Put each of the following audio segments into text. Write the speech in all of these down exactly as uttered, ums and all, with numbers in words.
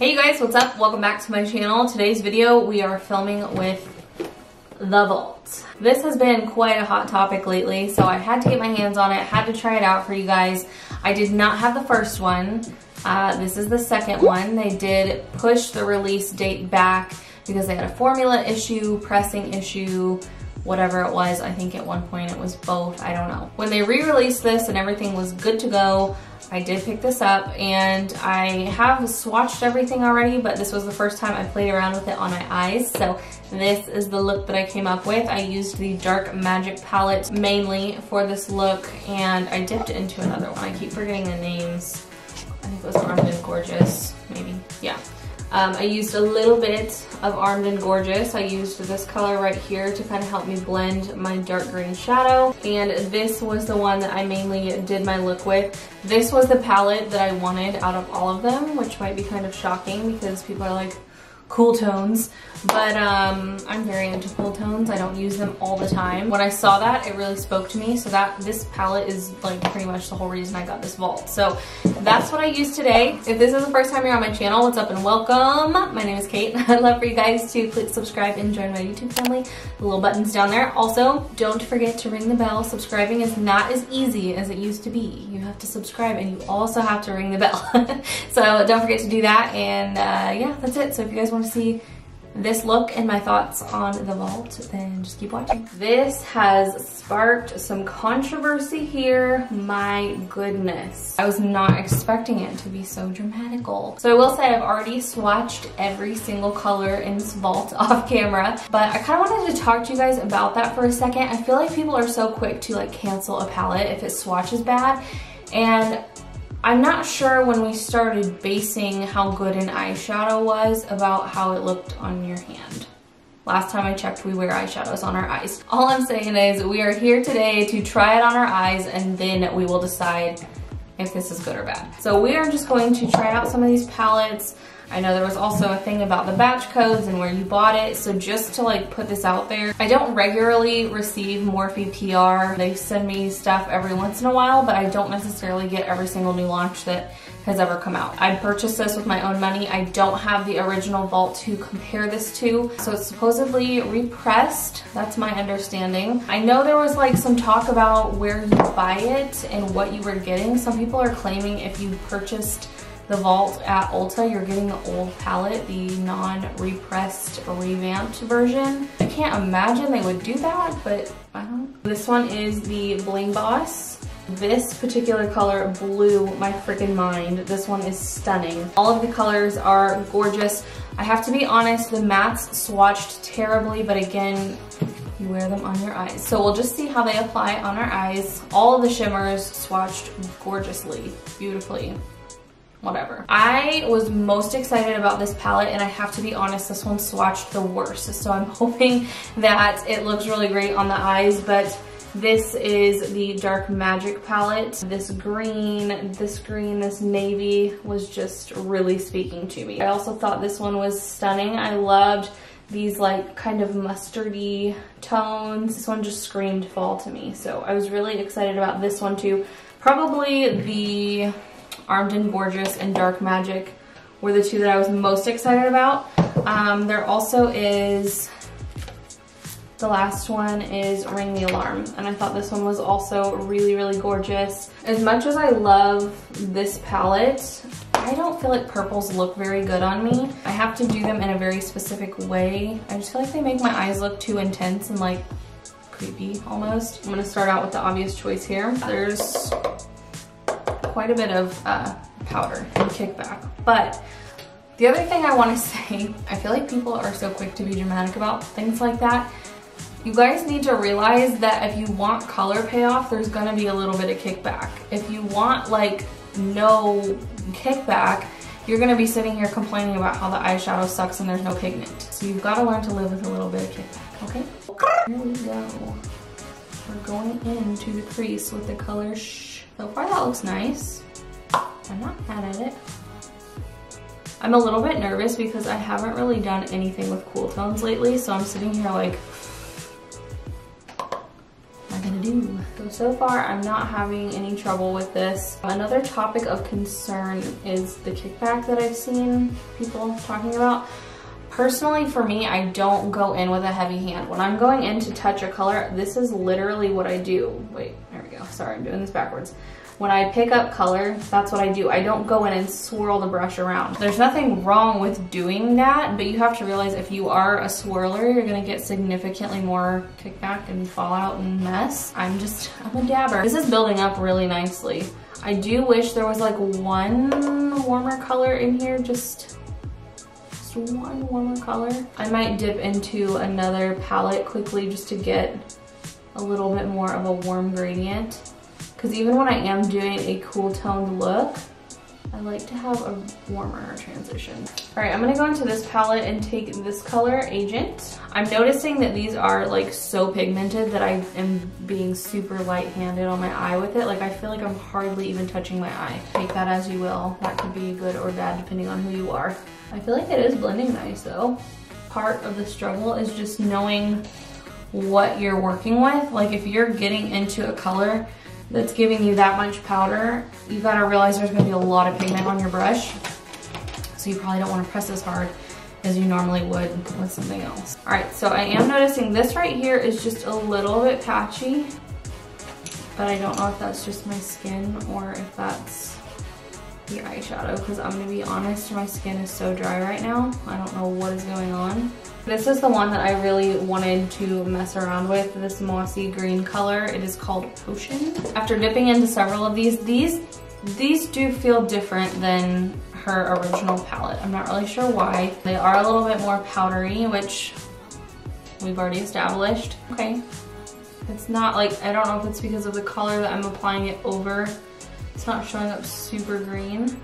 Hey you guys, what's up? Welcome back to my channel. Today's video we are filming with The Vault. This has been quite a hot topic lately, so I had to get my hands on it, had to try it out for you guys. I did not have the first one. Uh, this is the second one. They did push the release date back because they had a formula issue, pressing issue, whatever it was. I think at one point it was both, I don't know. When they re-released this and everything was good to go, I did pick this up and I have swatched everything already, but this was the first time I played around with it on my eyes. So this is the look that I came up with. I used the Dark Magic palette mainly for this look and I dipped into another one. I keep forgetting the names. I think it was Armed and Gorgeous, maybe, yeah. Um, I used a little bit of Armed and Gorgeous. I used this color right here to kind of help me blend my dark green shadow. And this was the one that I mainly did my look with. This was the palette that I wanted out of all of them, which might be kind of shocking because people are like, cool tones. But um, I'm very into cool tones. I don't use them all the time. When I saw that, it really spoke to me. So that this palette is like pretty much the whole reason I got this Vault. So that's what I used today. If this is the first time you're on my channel, what's up and welcome. My name is Kate. I'd love for you guys to click subscribe and join my YouTube family. The little button's down there. Also, don't forget to ring the bell. Subscribing is not as easy as it used to be. You have to subscribe and you also have to ring the bell. So don't forget to do that. And uh, yeah, that's it. So if you guys want to see this look and my thoughts on The Vault, then just keep watching. This has sparked some controversy here. My goodness. I was not expecting it to be so dramatical. So I will say I've already swatched every single color in this Vault off camera, but I kind of wanted to talk to you guys about that for a second. I feel like people are so quick to like cancel a palette if it swatches bad, and I'm not sure when we started basing how good an eyeshadow was about how it looked on your hand. Last time I checked, we wear eyeshadows on our eyes. All I'm saying is we are here today to try it on our eyes and then we will decide if this is good or bad. So we are just going to try out some of these palettes. I know there was also a thing about the batch codes and where you bought it, so just to like put this out there, I don't regularly receive Morphe P R. They send me stuff every once in a while, but I don't necessarily get every single new launch that has ever come out. I purchased this with my own money. I don't have the original Vault to compare this to, so it's supposedly repressed. That's my understanding. I know there was like some talk about where you buy it and what you were getting. Some people are claiming if you purchased The Vault at Ulta, you're getting the old palette, the non-repressed, revamped version. I can't imagine they would do that, but I don't. This one is the Bling Boss. This particular color blew my freaking mind. This one is stunning. All of the colors are gorgeous. I have to be honest, the mattes swatched terribly, but again, you wear them on your eyes. So we'll just see how they apply on our eyes. All of the shimmers swatched gorgeously, beautifully. Whatever. I was most excited about this palette, and I have to be honest, this one swatched the worst, so I'm hoping that it looks really great on the eyes. But this is the Dark Magic palette. This green, this green, this navy was just really speaking to me. I also thought this one was stunning. I loved these like kind of mustardy tones. This one just screamed fall to me, so I was really excited about this one too. Probably the Armed and Gorgeous and Dark Magic were the two that I was most excited about. Um, there also is, the last one is Ring the Alarm. And I thought this one was also really, really gorgeous. As much as I love this palette, I don't feel like purples look very good on me. I have to do them in a very specific way. I just feel like they make my eyes look too intense and like creepy almost. I'm gonna start out with the obvious choice here. There's quite a bit of uh, powder and kickback. But the other thing I want to say, I feel like people are so quick to be dramatic about things like that. You guys need to realize that if you want color payoff, there's gonna be a little bit of kickback. If you want like no kickback, you're gonna be sitting here complaining about how the eyeshadow sucks and there's no pigment. So you've got to learn to live with a little bit of kickback, okay? Here we go. We're going into the crease with the color shade. So far that looks nice. I'm not mad at it. I'm a little bit nervous because I haven't really done anything with cool tones lately, so I'm sitting here like, am I gonna do. So, so far I'm not having any trouble with this. Another topic of concern is the kickback that I've seen people talking about. Personally, for me, I don't go in with a heavy hand. When I'm going in to touch a color, this is literally what I do. Wait, there we go. Sorry, I'm doing this backwards. When I pick up color, that's what I do. I don't go in and swirl the brush around. There's nothing wrong with doing that, but you have to realize if you are a swirler, you're gonna get significantly more kickback and fallout and mess. I'm just, I'm a dabber. This is building up really nicely. I do wish there was like one warmer color in here, just, just one warmer color. I might dip into another palette quickly just to get a little bit more of a warm gradient. Because even when I am doing a cool toned look, I like to have a warmer transition. All right, I'm gonna go into this palette and take this color, Agent. I'm noticing that these are like so pigmented that I am being super light-handed on my eye with it. Like I feel like I'm hardly even touching my eye. Take that as you will. That could be good or bad depending on who you are. I feel like it is blending nice though. Part of the struggle is just knowing what you're working with. Like if you're getting into a color that's giving you that much powder, you gotta realize there's gonna be a lot of pigment on your brush. So you probably don't wanna press as hard as you normally would with something else. All right, so I am noticing this right here is just a little bit patchy, but I don't know if that's just my skin or if that's the eyeshadow, because I'm gonna be honest, my skin is so dry right now. I don't know what is going on. This is the one that I really wanted to mess around with, this mossy green color. It is called Potion. After dipping into several of these, these these do feel different than her original palette. I'm not really sure why. They are a little bit more powdery, which we've already established. Okay, it's not like, I don't know if it's because of the color that I'm applying it over. It's not showing up super green.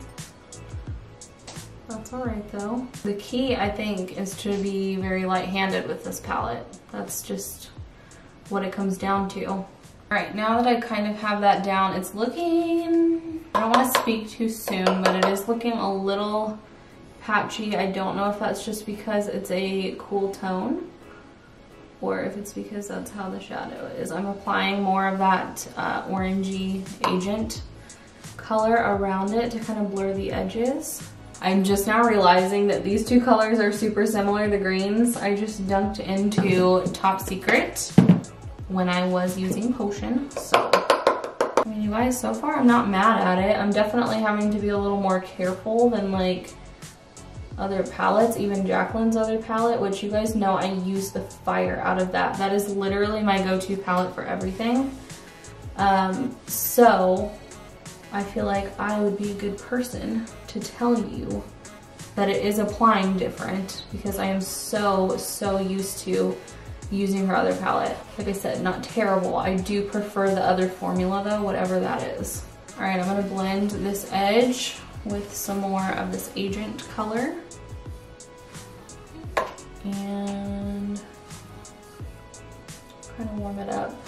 That's all right though. The key, I think, is to be very light-handed with this palette. That's just what it comes down to. All right, now that I kind of have that down, it's looking, I don't want to speak too soon, but it is looking a little patchy. I don't know if that's just because it's a cool tone or if it's because that's how the shadow is. I'm applying more of that uh, orangey Agent color around it to kind of blur the edges. I'm just now realizing that these two colors are super similar, the greens. I just dunked into Top Secret when I was using Potion. So, I mean, you guys, so far I'm not mad at it. I'm definitely having to be a little more careful than like other palettes, even Jaclyn's other palette, which you guys know I use the fire out of that. That is literally my go-to palette for everything. Um, so, I feel like I would be a good person to tell you that it is applying different because I am so, so used to using her other palette. Like I said, not terrible. I do prefer the other formula though, whatever that is. All right, I'm gonna blend this edge with some more of this Agent color. And kind of warm it up.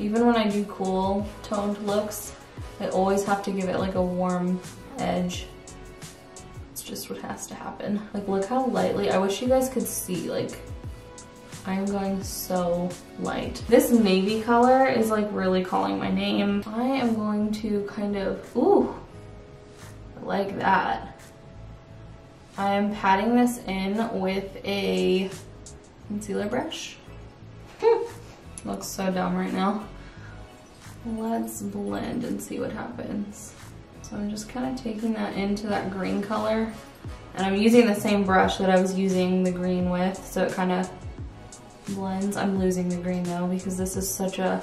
Even when I do cool toned looks, I always have to give it like a warm edge. It's just what has to happen. Like look how lightly, I wish you guys could see, like I'm going so light. This navy color is like really calling my name. I am going to kind of, ooh, like that. I am patting this in with a concealer brush. Looks so dumb right now. Let's blend and see what happens. So I'm just kind of taking that into that green color, and I'm using the same brush that I was using the green with, so it kind of blends. I'm losing the green though because this is such a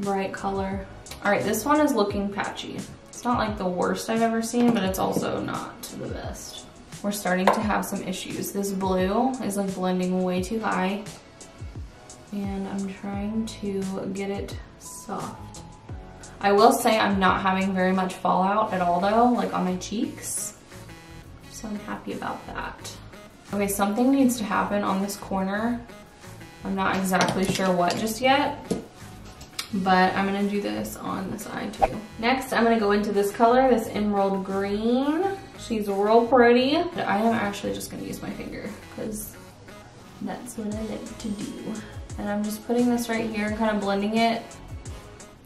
bright color. All right, this one is looking patchy. It's not like the worst I've ever seen, but it's also not the best. We're starting to have some issues. This blue is like blending way too high, and I'm trying to get it soft. I will say I'm not having very much fallout at all though, like on my cheeks. So I'm happy about that. Okay, something needs to happen on this corner. I'm not exactly sure what just yet, but I'm gonna do this on this eye too. Next, I'm gonna go into this color, this emerald green. She's real pretty. I am actually just gonna use my finger because that's what I like to do. And I'm just putting this right here and kind of blending it,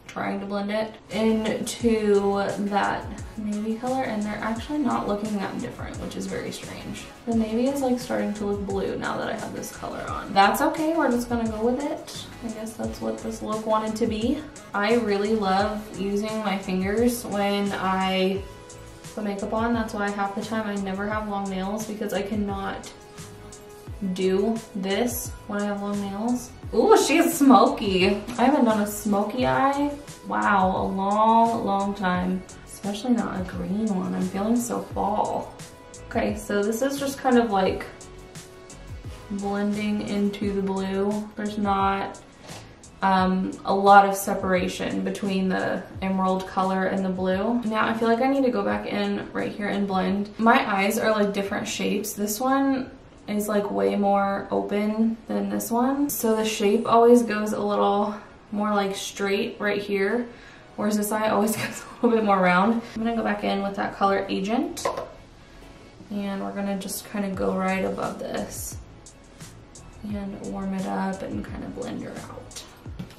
trying to blend it into that navy color, and they're actually not looking that different, which is very strange. The navy is like starting to look blue now that I have this color on. That's okay, we're just gonna go with it. I guess that's what this look wanted to be. I really love using my fingers when I put makeup on. That's why half the time I never have long nails, because I cannot do this when I have long nails. Ooh, she's smoky. I haven't done a smoky eye, wow, a long, long time. Especially not a green one. I'm feeling so fall. Okay, so this is just kind of like blending into the blue. There's not um, a lot of separation between the emerald color and the blue. Now I feel like I need to go back in right here and blend. My eyes are like different shapes. This one is like way more open than this one. So the shape always goes a little more like straight right here, whereas this eye always goes a little bit more round. I'm gonna go back in with that color Agent, and we're gonna just kind of go right above this and warm it up and kind of blend her out.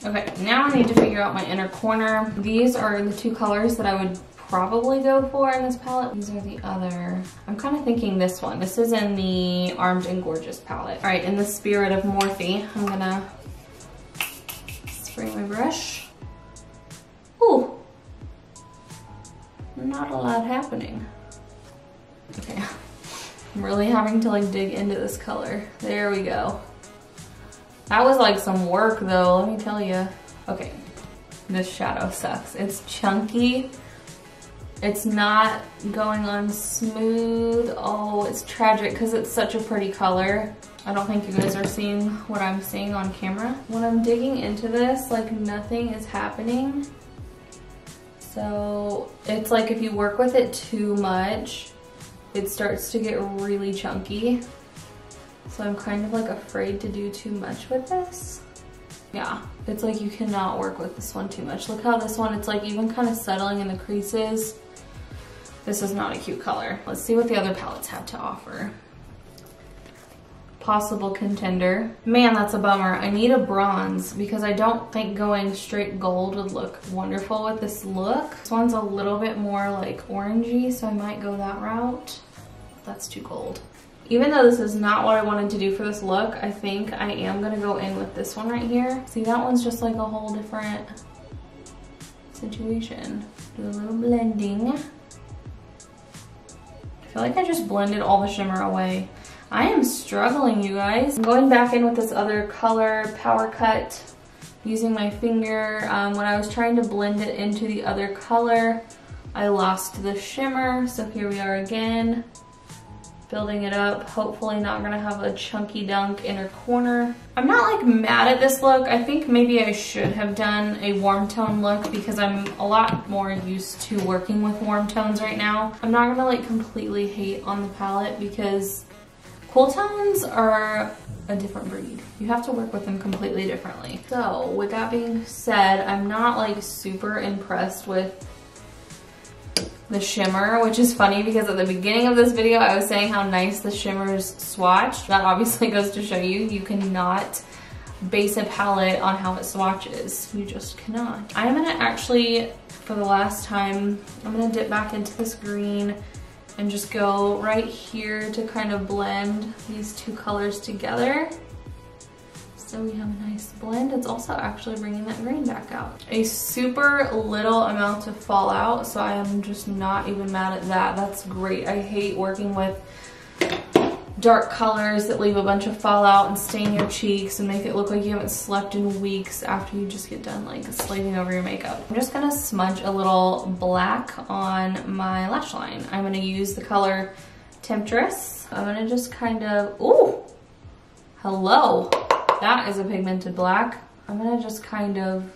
Okay, now I need to figure out my inner corner. These are the two colors that I would probably go for in this palette. These are the other. I'm kind of thinking this one. This is in the Armed and Gorgeous palette. All right, in the spirit of Morphe, I'm gonna spray my brush. Ooh, not a lot happening. Okay, I'm really having to like dig into this color. There we go. That was like some work though, let me tell you. Okay, this shadow sucks. It's chunky. It's not going on smooth. Oh, it's tragic because it's such a pretty color. I don't think you guys are seeing what I'm seeing on camera. When I'm digging into this, like nothing is happening. So it's like if you work with it too much, it starts to get really chunky. So I'm kind of like afraid to do too much with this. Yeah, it's like you cannot work with this one too much. Look how this one, it's like even kind of settling in the creases. This is not a cute color. Let's see what the other palettes have to offer. Possible contender. Man, that's a bummer. I need a bronze because I don't think going straight gold would look wonderful with this look. This one's a little bit more like orangey, so I might go that route. That's too gold. Even though this is not what I wanted to do for this look, I think I am gonna go in with this one right here. See, that one's just like a whole different situation. Do a little blending. I feel like I just blended all the shimmer away. I am struggling, you guys. I'm going back in with this other color, Power Cut, using my finger. Um, when I was trying to blend it into the other color, I lost the shimmer, so here we are again. Building it up, hopefully not gonna have a chunky dunk inner corner. I'm not like mad at this look. I think maybe I should have done a warm tone look because I'm a lot more used to working with warm tones right now. I'm not gonna like completely hate on the palette because cool tones are a different breed. You have to work with them completely differently. So with that being said, I'm not like super impressed with the shimmer, which is funny because at the beginning of this video I was saying how nice the shimmers swatch. That obviously goes to show you, you cannot base a palette on how it swatches. You just cannot. I'm gonna actually, for the last time, I'm gonna dip back into this green and just go right here to kind of blend these two colors together. So we have a nice blend. It's also actually bringing that green back out. A super little amount of fallout, so I am just not even mad at that. That's great. I hate working with dark colors that leave a bunch of fallout and stain your cheeks and make it look like you haven't slept in weeks after you just get done like slaving over your makeup. I'm just gonna smudge a little black on my lash line. I'm gonna use the color Temptress. I'm gonna just kind of, ooh, hello. That is a pigmented black. I'm gonna just kind of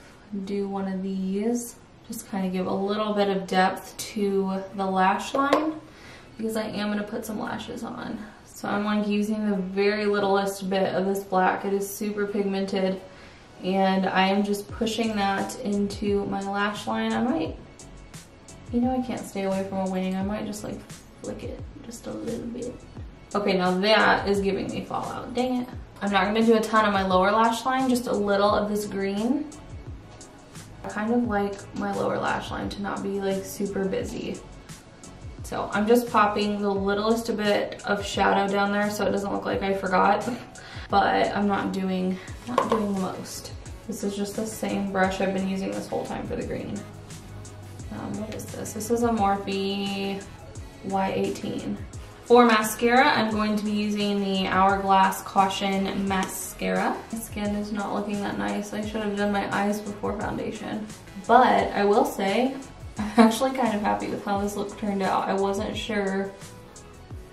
do one of these. Just kind of give a little bit of depth to the lash line because I am gonna put some lashes on. So I'm like using the very littlest bit of this black. It is super pigmented and I am just pushing that into my lash line. I might, you know, I can't stay away from a wing. I might just like flick it just a little bit. Okay, now that is giving me fallout, dang it. I'm not gonna do a ton on my lower lash line, just a little of this green. I kind of like my lower lash line to not be like super busy. So I'm just popping the littlest bit of shadow down there so it doesn't look like I forgot, but I'm not doing, not doing the most. This is just the same brush I've been using this whole time for the green. Um, what is this? This is a Morphe Y eighteen. For mascara, I'm going to be using the Hourglass Caution Mascara. My skin is not looking that nice. I should have done my eyes before foundation. But I will say, I'm actually kind of happy with how this look turned out. I wasn't sure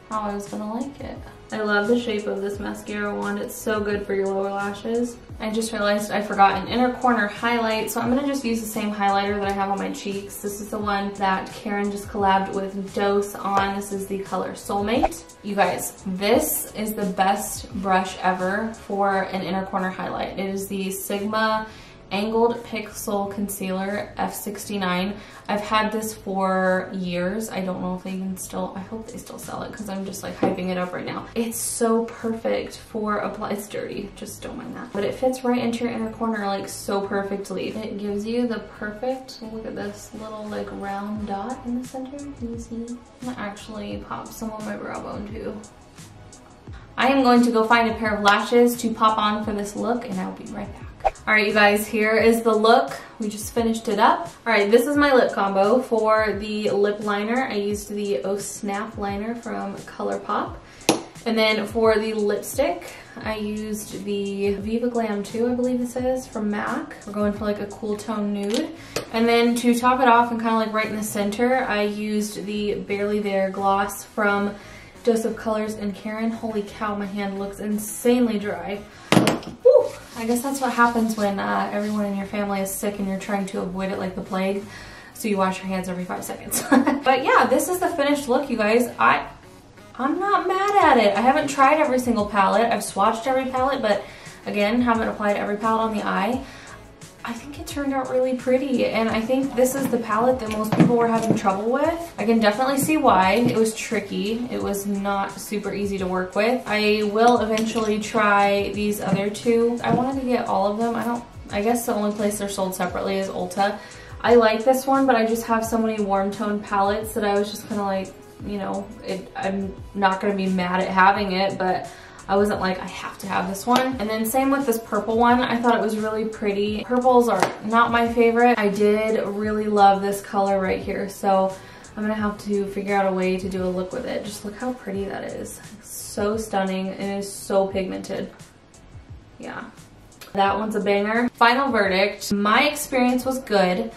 how I was gonna like it. I love the shape of this mascara wand. It's so good for your lower lashes. I just realized I forgot an inner corner highlight, so I'm gonna just use the same highlighter that I have on my cheeks. This is the one that Karen just collabed with Dose on. This is the color Soulmate. You guys, this is the best brush ever for an inner corner highlight. It is the Sigma Angled Pixel Concealer F sixty-nine. I've had this for years. I don't know if they can still, I hope they still sell it because I'm just like hyping it up right now. It's so perfect for apply. It's dirty, just don't mind that. But it fits right into your inner corner like so perfectly. It gives you the perfect, look at this little like round dot in the center. Can you see? I'm gonna actually pop some on my brow bone too. I am going to go find a pair of lashes to pop on for this look and I'll be right back. All right, you guys, here is the look. We just finished it up. All right, this is my lip combo. For the lip liner, I used the Oh Snap liner from ColourPop. And then for the lipstick, I used the Viva Glam two, I believe this is, from MAC. We're going for like a cool tone nude. And then to top it off and kind of like right in the center, I used the Barely There gloss from Dose of Colors and Karen. Holy cow, my hand looks insanely dry. Woo! I guess that's what happens when uh, everyone in your family is sick and you're trying to avoid it like the plague. So you wash your hands every five seconds. But yeah, this is the finished look, you guys. I, I'm not mad at it. I haven't tried every single palette. I've swatched every palette, but again, haven't applied every palette on the eye. I think it turned out really pretty, and I think this is the palette that most people were having trouble with. I can definitely see why. It was tricky. It was not super easy to work with. I will eventually try these other two. I wanted to get all of them. I don't, I guess the only place they're sold separately is Ulta. I like this one, but I just have so many warm tone palettes that I was just kind of like, you know, it, I'm not going to be mad at having it, but I wasn't like, I have to have this one. And then same with this purple one. I thought it was really pretty. Purples are not my favorite. I did really love this color right here. So I'm gonna have to figure out a way to do a look with it. Just look how pretty that is. It's so stunning and it's so pigmented. Yeah, that one's a banger. Final verdict, my experience was good.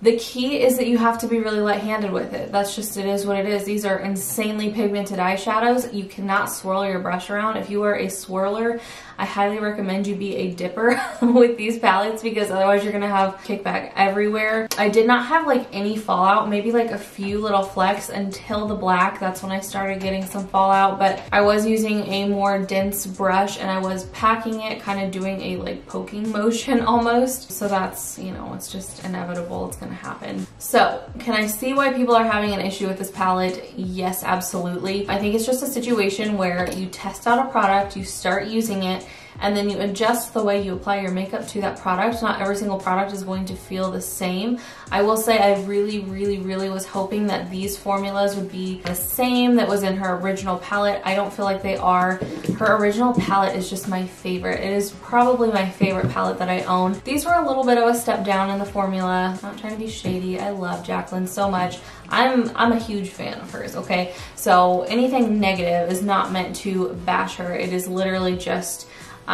The key is that you have to be really light-handed with it. That's just, it is what it is. These are insanely pigmented eyeshadows. You cannot swirl your brush around. If you are a swirler, I highly recommend you be a dipper with these palettes because otherwise you're gonna have kickback everywhere. I did not have like any fallout, maybe like a few little flecks until the black. That's when I started getting some fallout, but I was using a more dense brush and I was packing it, kind of doing a like poking motion almost. So that's, you know, it's just inevitable. It's gonna happen. So, can I see why people are having an issue with this palette? Yes, absolutely. I think it's just a situation where you test out a product, you start using it, and then you adjust the way you apply your makeup to that product. Not every single product is going to feel the same. I will say I really, really, really was hoping that these formulas would be the same that was in her original palette. I don't feel like they are. Her original palette is just my favorite. It is probably my favorite palette that I own. These were a little bit of a step down in the formula. I'm not trying to be shady. I love Jaclyn so much. I'm, I'm a huge fan of hers, okay? So anything negative is not meant to bash her. It is literally just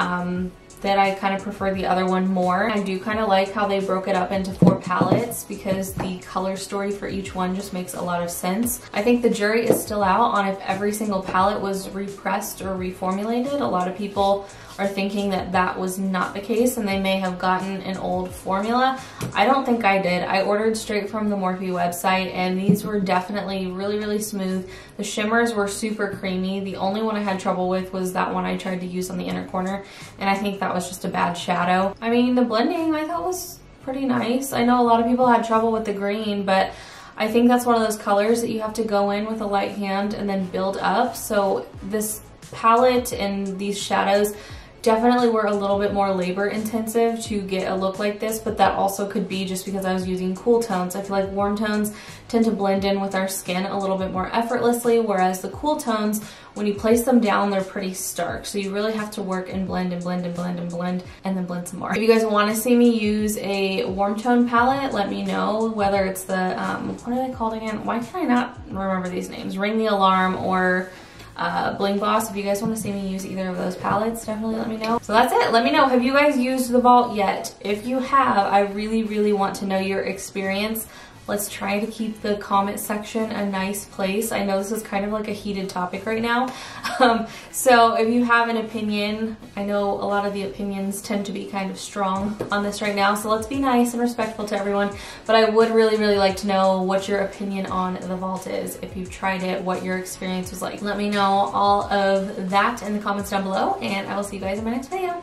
Um, that I kind of prefer the other one more. I do kind of like how they broke it up into four palettes because the color story for each one just makes a lot of sense. I think the jury is still out on if every single palette was repressed or reformulated. A lot of people are thinking that that was not the case and they may have gotten an old formula. I don't think I did. I ordered straight from the Morphe website and these were definitely really, really smooth. The shimmers were super creamy. The only one I had trouble with was that one I tried to use on the inner corner and I think that was just a bad shadow. I mean, the blending I thought was pretty nice. I know a lot of people had trouble with the green, but I think that's one of those colors that you have to go in with a light hand and then build up. So this palette and these shadows definitely were a little bit more labor intensive to get a look like this, but that also could be just because I was using cool tones. I feel like warm tones tend to blend in with our skin a little bit more effortlessly, whereas the cool tones, when you place them down, they're pretty stark. So you really have to work and blend and blend and blend and blend and then blend some more. If you guys want to see me use a warm tone palette, let me know, whether it's the, um, what are they called again? Why can I not remember these names? Ring the Alarm or Uh, Bling Boss. If you guys want to see me use either of those palettes, definitely let me know. So that's it. Let me know, have you guys used The Vault yet? If you have, I really, really want to know your experience. Let's try to keep the comment section a nice place. I know this is kind of like a heated topic right now. Um, so if you have an opinion, I know a lot of the opinions tend to be kind of strong on this right now. So let's be nice and respectful to everyone. But I would really, really like to know what your opinion on The Vault is. If you've tried it, what your experience was like. Let me know all of that in the comments down below, and I will see you guys in my next video.